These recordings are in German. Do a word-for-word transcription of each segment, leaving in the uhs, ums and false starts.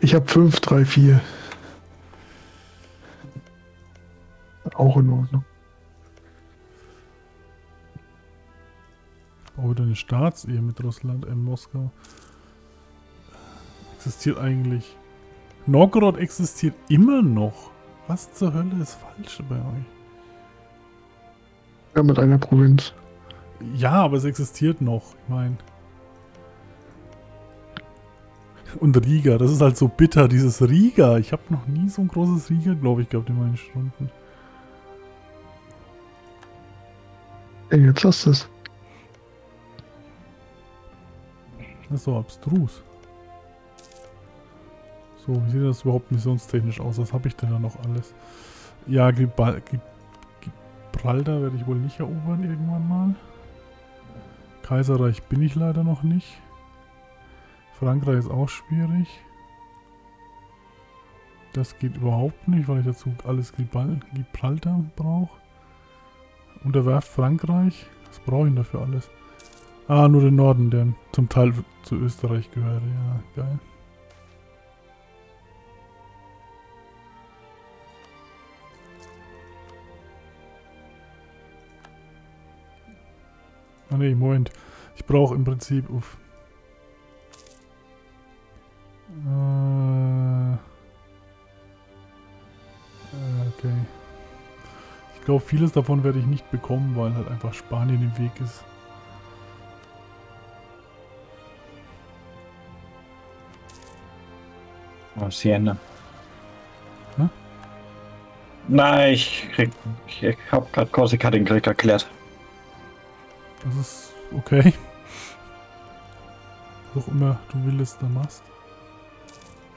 Ich habe fünf, drei, vier. Auch in Ordnung. Oder eine Staatsehe mit Russland in Moskau. Existiert eigentlich. Novgorod existiert immer noch. Was zur Hölle ist falsch bei euch? Ja, mit einer Provinz. Ja, aber es existiert noch. Ich meine. Und Riga, das ist halt so bitter, dieses Riga. Ich habe noch nie so ein großes Riga, glaube ich, gehabt in meinen Stunden. Ey, jetzt lass das. Das ist so abstrus. So, wie sieht das überhaupt missionstechnisch aus? Was habe ich denn da noch alles? Ja, Gibral Gib Gibraltar werde ich wohl nicht erobern irgendwann mal. Kaiserreich bin ich leider noch nicht. Frankreich ist auch schwierig. Das geht überhaupt nicht, weil ich dazu alles Gibral Gibraltar brauche. Unterwerft Frankreich. Was brauche ich denn dafür alles? Ah, nur den Norden, der zum Teil zu Österreich gehört. Ja, geil. Ah ne, Moment. Ich brauche im Prinzip... Uff. Äh, okay. Ich glaube, vieles davon werde ich nicht bekommen, weil halt einfach Spanien im Weg ist. Oh, Siena. Hm? Nein, ich krieg... Ich hab grad Korsika den Krieg erklärt. Das ist okay. Was auch immer du willst, dann machst.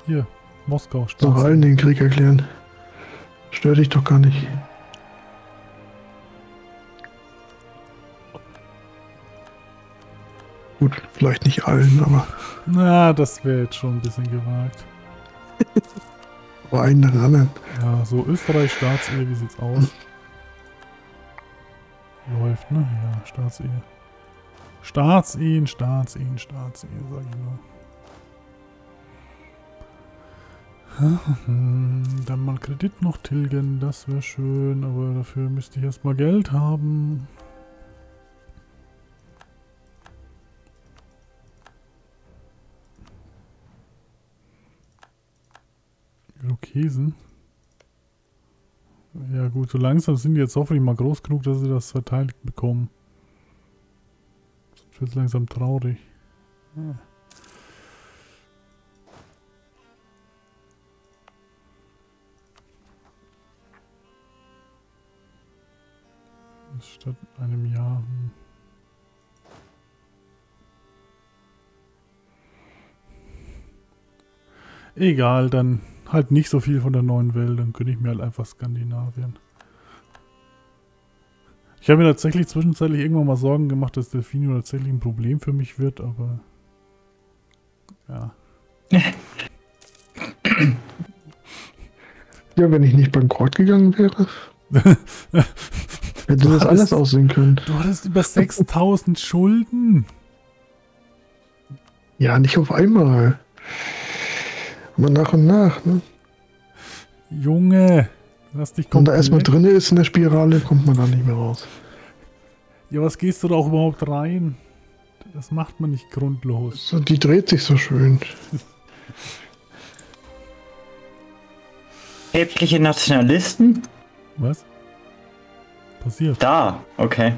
Hier, Moskau. Stadt. Doch allen den Krieg erklären. Stör dich doch gar nicht. Gut, vielleicht nicht allen, aber... Na, das wäre jetzt schon ein bisschen gewagt. Aber einen nach anderen. Ja, so Österreich, Staatsehe, wie sieht's aus? Läuft, ne? Ja, Staatsehe. Staatsehen, Staatsehen, Staatsehe, sag ich nur. Dann mal Kredit noch tilgen, das wäre schön, aber dafür müsste ich erstmal Geld haben. Irokesen. Ja gut, so langsam sind die jetzt hoffentlich mal groß genug, dass sie das verteilt bekommen. Das wird langsam traurig. Ja. Statt einem Jahr. Egal, dann halt nicht so viel von der neuen Welt, dann gönne ich mir halt einfach Skandinavien. Ich habe mir tatsächlich zwischenzeitlich irgendwann mal Sorgen gemacht, dass Delfino tatsächlich ein Problem für mich wird, aber ja. Ja, wenn ich nicht bankrott gegangen wäre. Hätte das alles aussehen können. Du hattest über sechstausend Schulden. Ja, nicht auf einmal. Aber nach und nach, ne? Junge, lass dich kommen. Wenn da erstmal drin ist in der Spirale, kommt man da nicht mehr raus. Ja, was gehst du da auch überhaupt rein? Das macht man nicht grundlos. So, die dreht sich so schön. Päpstliche Nationalisten? Was? Passiert. Da, okay.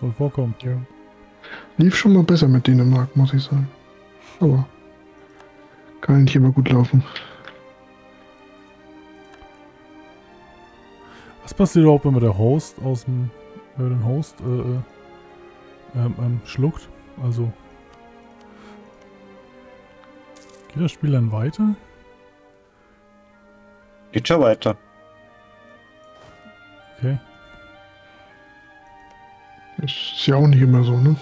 Soll vorkommen. Ja. Lief schon mal besser mit Dänemark, muss ich sagen. Aber kann nicht immer gut laufen. Was passiert überhaupt, wenn man der Host aus dem, wenn man den Host äh, äh, ähm, ähm, schluckt? Also geht das Spiel dann weiter? Geht schon weiter. Okay. Ist ja auch nicht immer so, ne?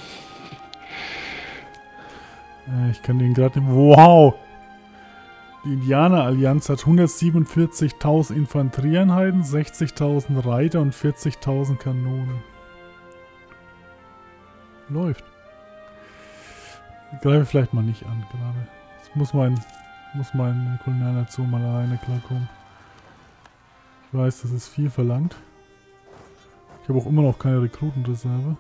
Ich kann den gerade... Wow! Die Indianer-Allianz hat hundertsiebenundvierzigtausend Infanterieeinheiten, sechzigtausend Reiter und vierzigtausend Kanonen. Läuft. Greife vielleicht mal nicht an gerade. Jetzt muss mein, muss meine Kolonialnation mal alleine klarkommen. Ich weiß, das ist viel verlangt. Ich habe auch immer noch keine Rekrutenreserve.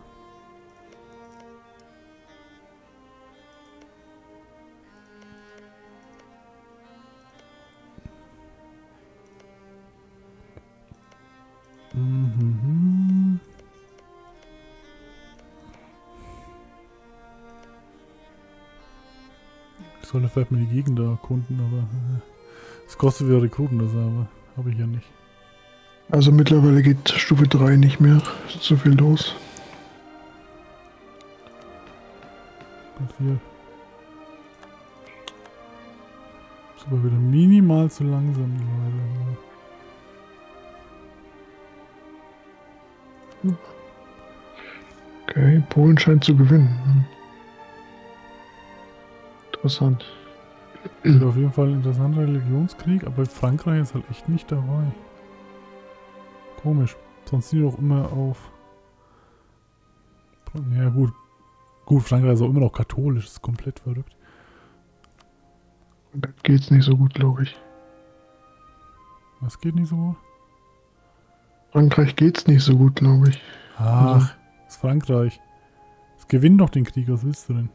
Mhm. Ich sollte vielleicht mal die Gegend erkunden, aber es kostet wieder Rekrutenreserve. Habe ich ja nicht. Also mittlerweile geht Stufe drei nicht mehr. Ist zu viel los. Das hier. Ist aber wieder minimal zu langsam, Leute. Okay, Polen scheint zu gewinnen. Interessant. Ist auf jeden Fall ein interessanter Religionskrieg, aber Frankreich ist halt echt nicht dabei. Komisch. Sonst sind die doch immer auf... Ja gut. Gut, Frankreich ist auch immer noch katholisch, ist komplett verrückt. Und das geht's nicht so gut, glaube ich. Was geht nicht so gut? Frankreich geht's nicht so gut, glaube ich. Ach, also, ist Frankreich. Es gewinnt doch den Krieg, was willst du denn?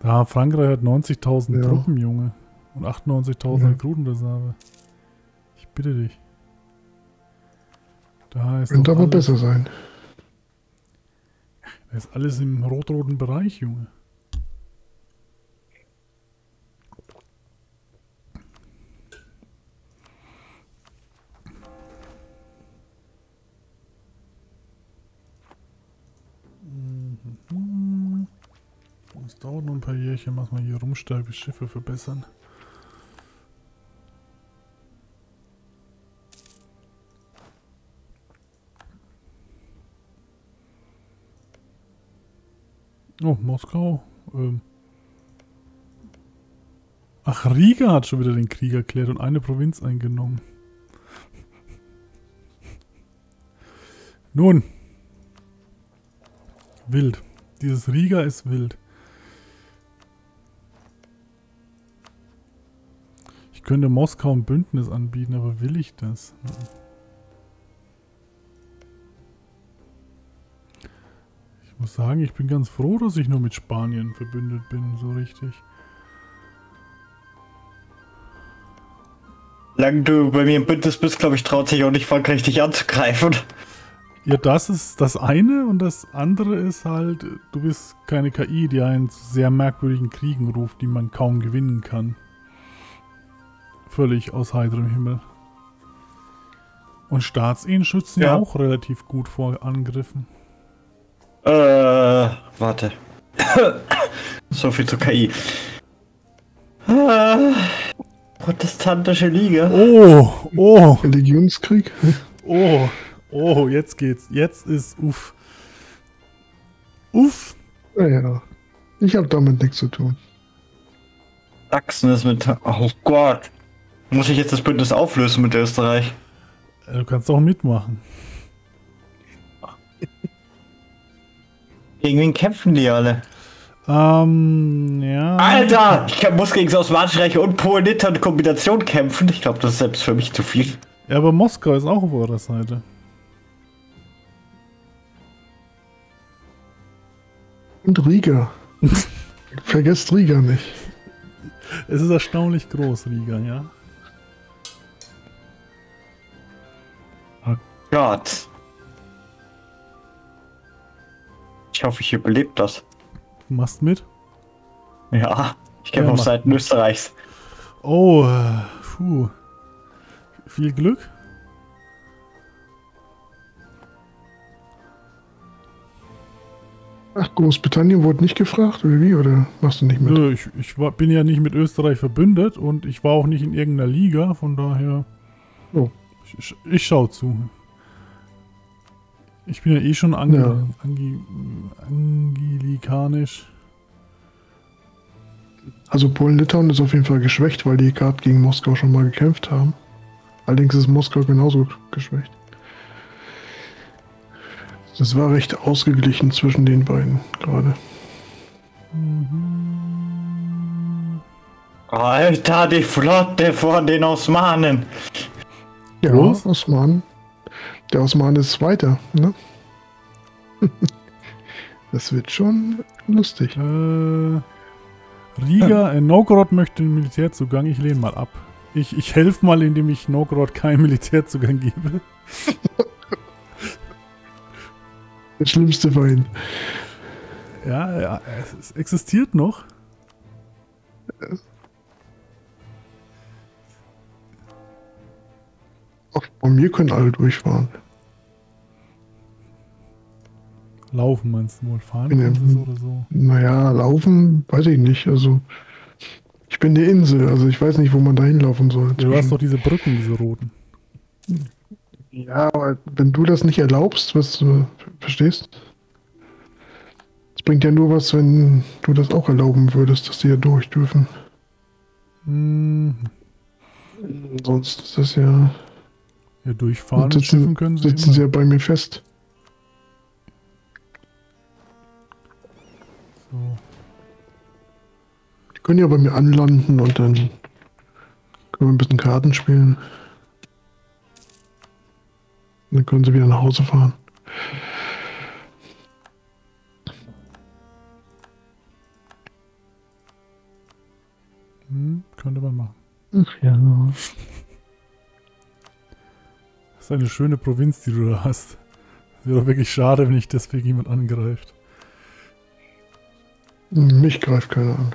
Da, Frankreich hat neunzigtausend ja. Truppen, Junge. Und achtundneunzigtausend ja. Rekrutenreserve. Ich bitte dich. Da ist könnte aber alles, besser sein. Da ist alles im rot-roten Bereich, Junge. Es dauert noch ein paar Jährchen, muss man hier rumsteife Schiffe verbessern. Oh, Moskau. Ähm Ach, Riga hat schon wieder den Krieg erklärt und eine Provinz eingenommen. Nun. Wild. Dieses Riga ist wild. Ich könnte Moskau ein Bündnis anbieten, aber will ich das? Ich muss sagen, ich bin ganz froh, dass ich nur mit Spanien verbündet bin, so richtig. Solange du bei mir im Bündnis bist, glaube ich, traut sich auch nicht Frankreich dich anzugreifen. Ja, das ist das eine und das andere ist halt, du bist keine K I, die einen zu sehr merkwürdigen Kriegen ruft, die man kaum gewinnen kann. Völlig aus heiterem Himmel. Und Staatsehen schützen ja auch relativ gut vor Angriffen. Äh, warte. So viel zur K I. Ah, Protestantische Liga. Oh, oh. Religionskrieg. Oh. Oh, jetzt geht's. Jetzt ist uff. Uff. Naja, ich habe damit nichts zu tun. Sachsen ist mit... Oh Gott. Muss ich jetzt das Bündnis auflösen mit Österreich? Du kannst auch mitmachen. Gegen wen kämpfen die alle? Ähm, ja... Alter! Ich muss gegen das Osmanische Reich und Polen in Kombination kämpfen. Ich glaube, das ist selbst für mich zu viel. Ja, aber Moskau ist auch auf eurer Seite. Und Riga. Vergesst Riga nicht. Es ist erstaunlich groß, Riga, ja. Oh Gott. Ich hoffe, ich überlebe das. Du machst mit? Ja, ich kämpfe ja, auf Seiten mit. Österreichs. Oh, puh. Viel Glück. Ach, Großbritannien wurde nicht gefragt, oder wie? Oder machst du nicht mit? Nö, ich, ich war, bin ja nicht mit Österreich verbündet und ich war auch nicht in irgendeiner Liga, von daher... Oh. Ich, ich schau zu. Ich bin ja eh schon Angli ja. Angli angilikanisch. Also Polen-Litauen ist auf jeden Fall geschwächt, weil die gerade gegen Moskau schon mal gekämpft haben. Allerdings ist Moskau genauso geschwächt. Das war recht ausgeglichen zwischen den beiden gerade. Alter, die Flotte von den Osmanen! Ja, was? Osmanen. Der Osman ist weiter, ne? Das wird schon lustig. Äh, Riga, äh, Novgorod möchte einen Militärzugang. Ich lehne mal ab. Ich, ich helfe mal, indem ich Novgorod keinen Militärzugang gebe. Der schlimmste Feind. Ja, ja, es existiert noch. Ach, bei mir können alle durchfahren. Laufen meinst du wohl? Fahren ja, so oder so? Naja, laufen weiß ich nicht. Also, ich bin die Insel, also ich weiß nicht, wo man da hinlaufen soll. Du hast doch diese Brücken, diese roten. Ja, aber wenn du das nicht erlaubst, was du verstehst? Es bringt ja nur was, wenn du das auch erlauben würdest, dass die ja durch dürfen. Mhm. Sonst ist das ja. Ja, durchfahren und sitzen, und können sie. Sitzen immer. Sie ja bei mir fest. So. Die können ja bei mir anlanden und dann können wir ein bisschen Karten spielen. Dann können sie wieder nach Hause fahren. Hm, könnte man machen. Ach ja. Das ist eine schöne Provinz, die du da hast. Das wäre doch wirklich schade, wenn ich deswegen jemand angreift. Mich greift keiner an.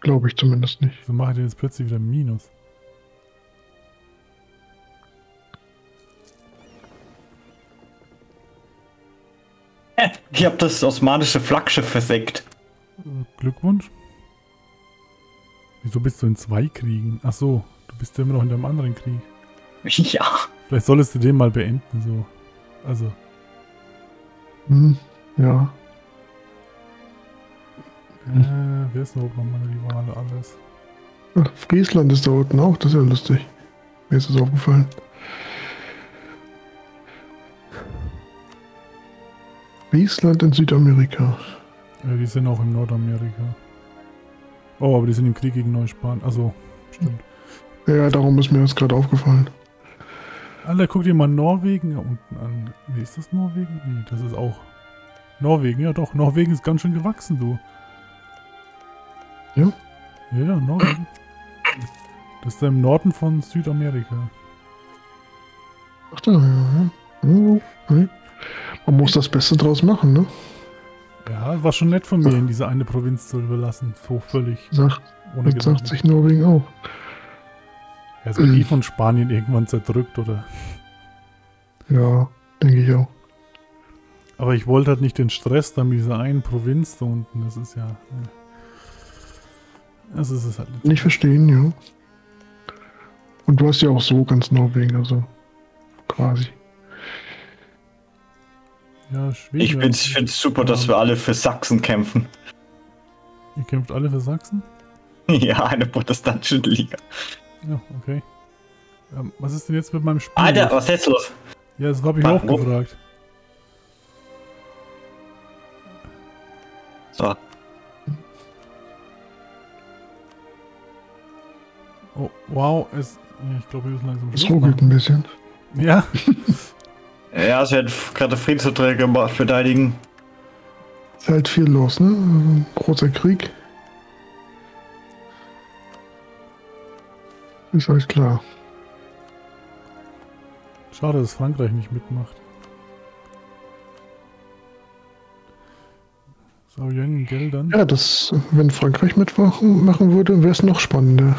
Glaube ich zumindest nicht. So mache ich jetzt plötzlich wieder Minus. Ich habe das osmanische Flaggschiff versenkt. Glückwunsch. Wieso bist du in zwei Kriegen? Ach so, du bist ja immer noch in deinem anderen Krieg. Ja. Vielleicht solltest du den mal beenden, so. Also. Hm, ja. Äh, wer ist da oben noch meine Rivale alles? Ach, Friesland ist da unten auch, das ist ja lustig. Mir ist das aufgefallen. Friesland in Südamerika. Ja, die sind auch in Nordamerika. Oh, aber die sind im Krieg gegen Neuspanien. Also, stimmt. Ja, darum ist mir das gerade aufgefallen. Alter, guck dir mal Norwegen da unten an. Nee, ist das Norwegen? Nee, das ist auch Norwegen. Ja doch, Norwegen ist ganz schön gewachsen, du. Ja? Ja, Norwegen. Das ist da im Norden von Südamerika. Ach da, ja, ja. Oh, okay. Man muss das Beste draus machen, ne? Ja, war schon nett von mir, in diese eine Provinz zu überlassen. So völlig. Sag, ohne jetzt sagt sich Norwegen auch. Er ist die von Spanien irgendwann zerdrückt, oder? Ja, denke ich auch. Aber ich wollte halt nicht den Stress dann mit dieser einen Provinz da unten. Das ist ja. Das ist es halt nicht. Nicht verstehen, ja. Und du hast ja auch so ganz Norwegen, also quasi. Ja, ich finde es super, dass wir alle für Sachsen kämpfen. Ihr kämpft alle für Sachsen? Ja, eine protestantische Liga. Ja, okay. Ähm, was ist denn jetzt mit meinem Spiel? Alter, was ist jetzt los? Ja, das habe ich auch gefragt. So. Oh, wow, es. Ich glaube, wir müssen langsam. Es ruckelt ein bisschen. Ja. Ja, sie hat gerade Friedensverträge gemacht, verteidigen. Ist halt viel los, ne? Großer Krieg. Ist halt klar. Schade, dass Frankreich nicht mitmacht. So, jungen Geldern. Ja, das, wenn Frankreich mitmachen machen würde, wäre es noch spannender.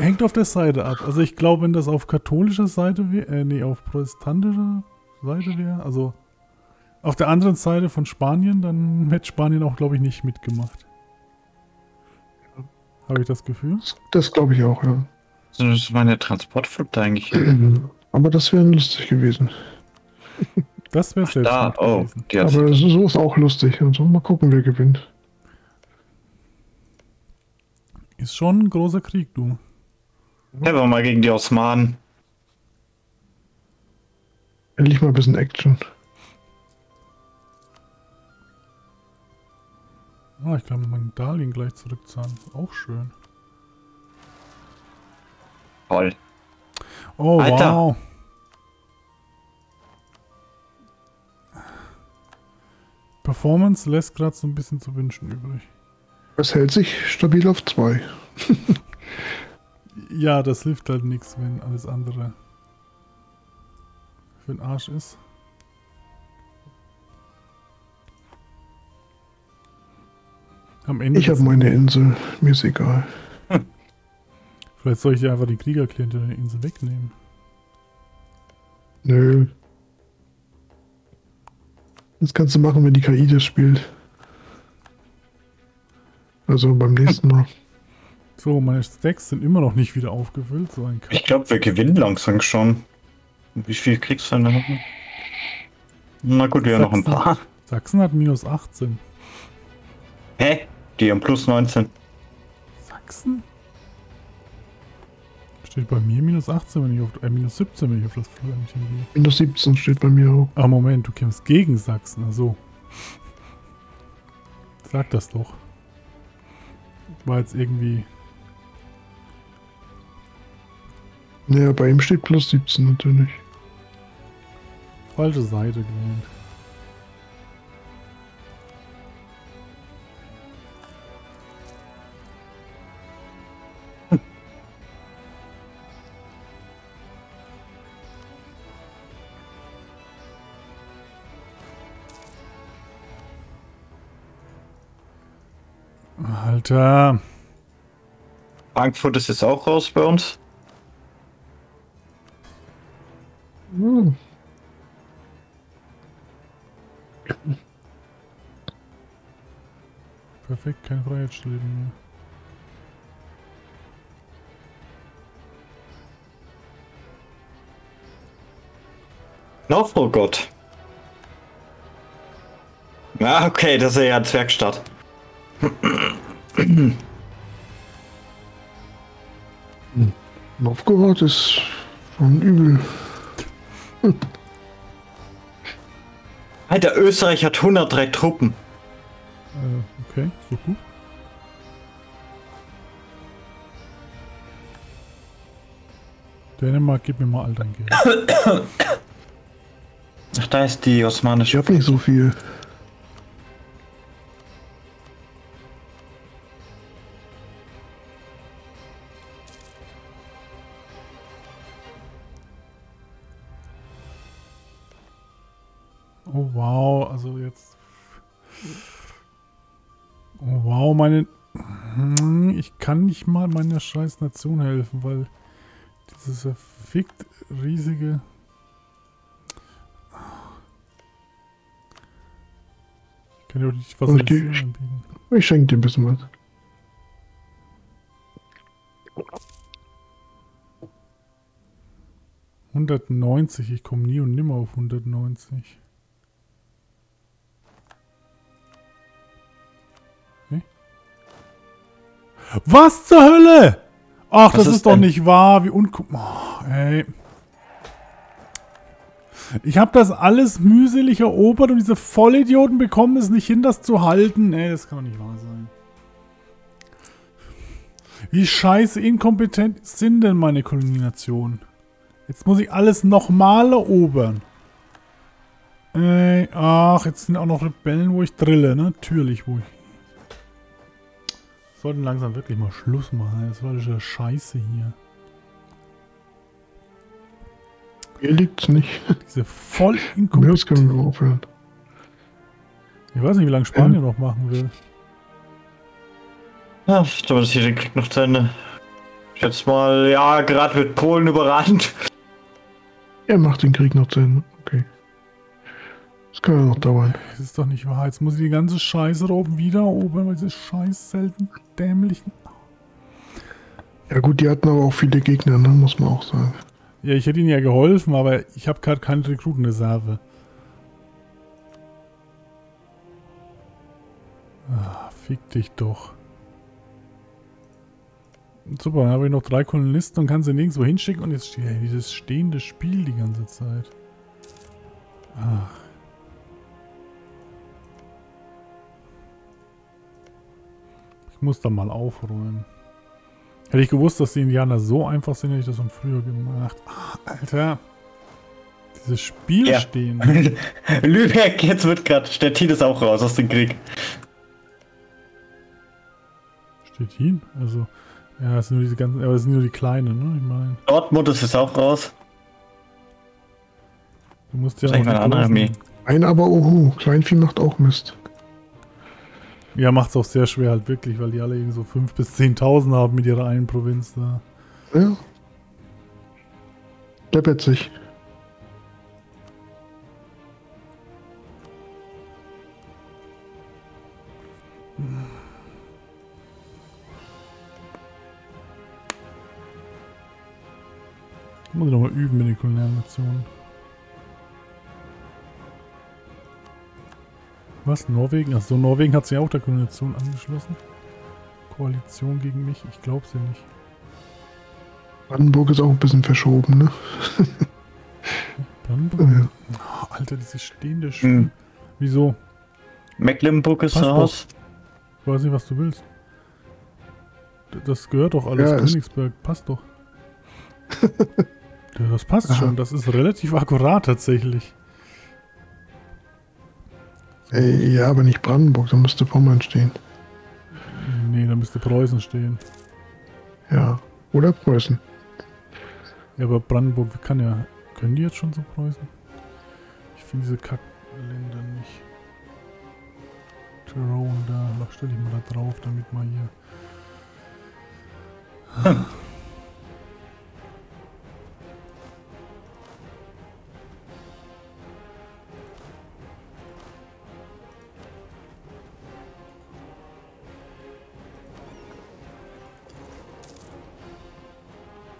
Hängt auf der Seite ab. Also ich glaube, wenn das auf katholischer Seite wäre, äh, nee, auf protestantischer Seite wäre, also auf der anderen Seite von Spanien, dann hätte Spanien auch, glaube ich, nicht mitgemacht. Habe ich das Gefühl? Das, das glaube ich auch, ja. Also das war eine Transportflotte eigentlich. Aber das wäre lustig gewesen. Das wäre selbst da, oh, gewesen. Aber so ist auch lustig. Also mal gucken, wer gewinnt. Ist schon ein großer Krieg, du. Ja, wir mal gegen die Osmanen. Endlich mal ein bisschen Action. Ah, ich kann mein Darlehen gleich zurückzahlen. Ist auch schön. Toll. Oh, Alter. Wow. Performance lässt gerade so ein bisschen zu wünschen übrig. Es hält sich stabil auf zwei. Ja, das hilft halt nichts, wenn alles andere für den Arsch ist. Am Ende ich habe meine Insel, mir ist egal. Vielleicht soll ich dir einfach die Kriegerkliente der Insel wegnehmen. Nö. Das kannst du machen, wenn die K I das spielt. Also beim nächsten Mal. So, meine Stacks sind immer noch nicht wieder aufgefüllt. So ein K I. Ich glaube, wir gewinnen langsam schon. Wie viel kriegst du denn noch? Na gut, wir haben noch ein paar. Sachsen hat minus achtzehn. Hä? Die haben plus neunzehn. Sachsen? Steht bei mir minus achtzehn, wenn ich auf äh, minus siebzehn, wenn ich auf das Flöhnchen gehe. Minus siebzehn steht bei mir auch. Ah, Moment, du kämpfst gegen Sachsen, also. Sag das doch. War jetzt irgendwie. Naja, bei ihm steht plus siebzehn natürlich. Falsche Seite gewählt. Alter. Frankfurt ist jetzt auch raus bei uns. Hm. Perfekt, kein Freiheitsleben mehr. Lauf, oh Gott. Na, okay, das ist ja eine Zwergstadt. Hm. Novgorod ist schon übel. Hm. Alter, Österreich hat hundertdrei Truppen. Äh, okay, so gut. Dänemark, gib mir mal all dein Geld. Ach, da ist die osmanische. Ich hab nicht so viel. Oh wow, also jetzt. Oh wow, meine. Ich kann nicht mal meiner scheiß Nation helfen, weil dieses verfickt riesige. Ich kann dir doch nicht was anbieten. Ich, ich schenke dir ein bisschen was. hundertneunzig, ich komme nie und nimmer auf hundertneunzig. Was zur Hölle? Ach, das ist, ist doch denn? Nicht wahr. Wie uncool. Oh, ey. Ich habe das alles mühselig erobert und diese Vollidioten bekommen es nicht hin, das zu halten. Ey, das kann doch nicht wahr sein. Wie scheiße inkompetent sind denn meine Kolonisationen? Jetzt muss ich alles nochmal erobern. Ey, ach, jetzt sind auch noch Rebellen, wo ich drille. Ne? Natürlich, wo ich... sollten langsam wirklich mal Schluss machen. Das war ja Scheiße hier. Hier liegt's nicht. Diese voll inkompetent. Ich weiß nicht, wie lange Spanien ähm. noch machen will. Ja, ich glaube, das hier den Krieg noch zu Ende. Ich schätze mal, ja, gerade wird Polen überrannt. Er macht den Krieg noch zu Ende. Okay. Das kann ja noch dauern. Das ist doch nicht wahr. Jetzt muss ich die ganze Scheiße da oben wieder erobern, weil diese scheiß selten dämlichen... Ja gut, die hatten aber auch viele Gegner, ne? Muss man auch sagen. Ja, ich hätte ihnen ja geholfen, aber ich habe gerade keine Rekrutenreserve. Ah, fick dich doch. Super, dann habe ich noch drei Kolonisten und kann sie nirgendwo hinschicken und jetzt steht dieses stehende Spiel die ganze Zeit. Ach. Ich muss da mal aufräumen. Hätte ich gewusst, dass die Indianer so einfach sind, hätte ich das schon früher gemacht. Ach, Alter. Dieses Spiel ja. stehen. Lübeck, jetzt wird gerade... Stettin ist auch raus aus dem Krieg. Stettin? Also... Ja, das sind nur diese ganzen... Aber das sind nur die Kleinen, ne? Ich meine... Dortmund ist jetzt auch raus. Du musst ja auch eine andere Armee. Ein aber Ohu. Kleinvieh macht auch Mist. Ja, macht's auch sehr schwer halt wirklich, weil die alle irgendwie so fünftausend bis zehntausend haben mit ihrer einen Provinz da. Ja. Deppert sich. Muss ich nochmal üben mit den kolonialen Nationen. Was? Norwegen? Achso, Norwegen hat sich auch der Koalition angeschlossen. Koalition gegen mich? Ich glaub's ja nicht. Brandenburg ist auch ein bisschen verschoben, ne? Brandenburg? Ja. Oh, Alter, diese stehende Sch... Hm. Wieso? Mecklenburg ist raus. Ich weiß nicht, was du willst. Das gehört doch alles. Ja, Königsberg, passt doch. Das passt schon, das ist relativ akkurat tatsächlich. Ey, ja, aber nicht Brandenburg, da müsste Pommern stehen. Nee, da müsste Preußen stehen. Ja, oder Preußen. Ja, aber Brandenburg kann ja... Können die jetzt schon zu Preußen? Ich finde diese Kackländer nicht. Tyrone da, da stelle ich mal da drauf, damit mal hier... Hm.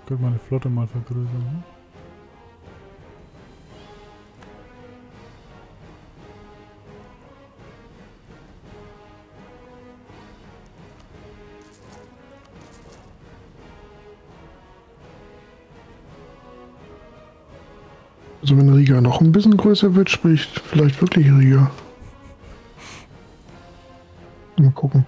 Ich würde meine Flotte mal vergrößern. Also wenn Riga noch ein bisschen größer wird, spricht vielleicht wirklich Riga. Mal gucken.